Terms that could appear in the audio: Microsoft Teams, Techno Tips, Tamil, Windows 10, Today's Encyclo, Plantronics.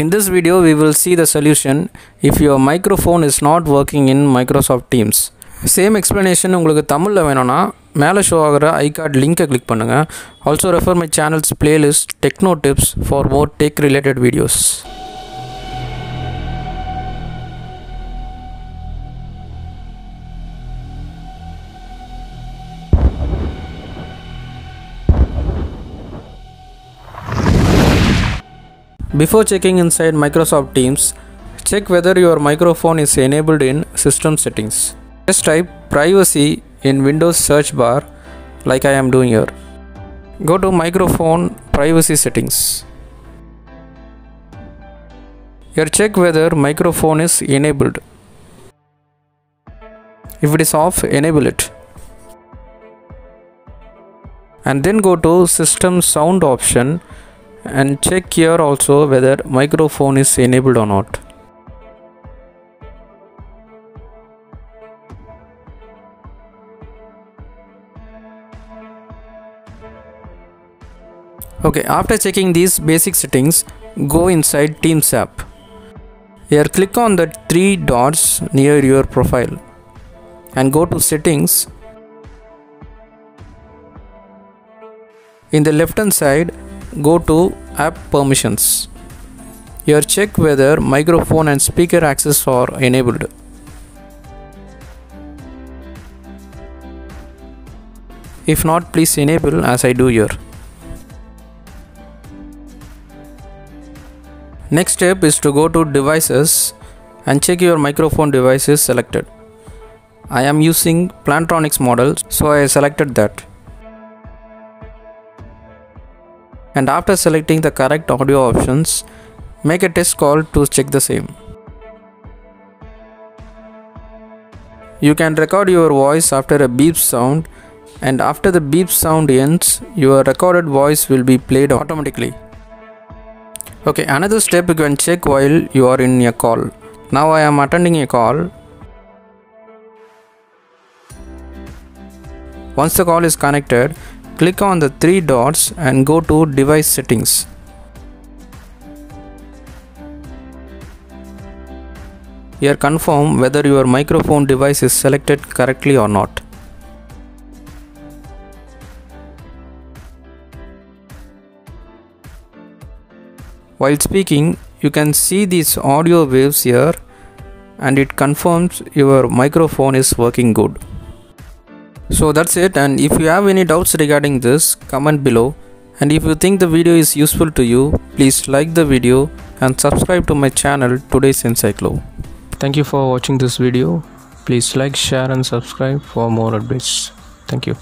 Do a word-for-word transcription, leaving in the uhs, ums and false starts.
In this video, we will see the solution if your microphone is not working in Microsoft Teams. Same explanation ungalku Tamil la venona mele show agura iCard link a click pannunga. Also refer my channel's playlist Techno Tips for more tech related videos. Before checking inside Microsoft Teams, check whether your microphone is enabled in System Settings. Just type Privacy in Windows search bar like I am doing here. Go to Microphone Privacy Settings. Here check whether microphone is enabled. If it is off, enable it. And then go to System Sound option. And check here also whether microphone is enabled or not. Okay, after checking these basic settings, go inside Teams app. Here click on the three dots near your profile and go to Settings. In the left hand side, go to App Permissions. Here check whether microphone and speaker access are enabled. If not, please enable as I do here. Next step is to go to Devices and check your microphone device is selected. I am using Plantronics model, so I selected that. And after selecting the correct audio options, make a test call to check the same. You can record your voice after a beep sound, and after the beep sound ends, your recorded voice will be played automatically. Okay, another step you can check while you are in a call. Now I am attending a call. Once the call is connected, click on the three dots and go to Device Settings. Here confirm whether your microphone device is selected correctly or not. While speaking, you can see these audio waves here, and it confirms your microphone is working good. So that's it, and if you have any doubts regarding this, comment below, and if you think the video is useful to you, please like the video and subscribe to my channel Today's Encyclo. Thank you for watching this video. Please like, share and subscribe for more updates. Thank you.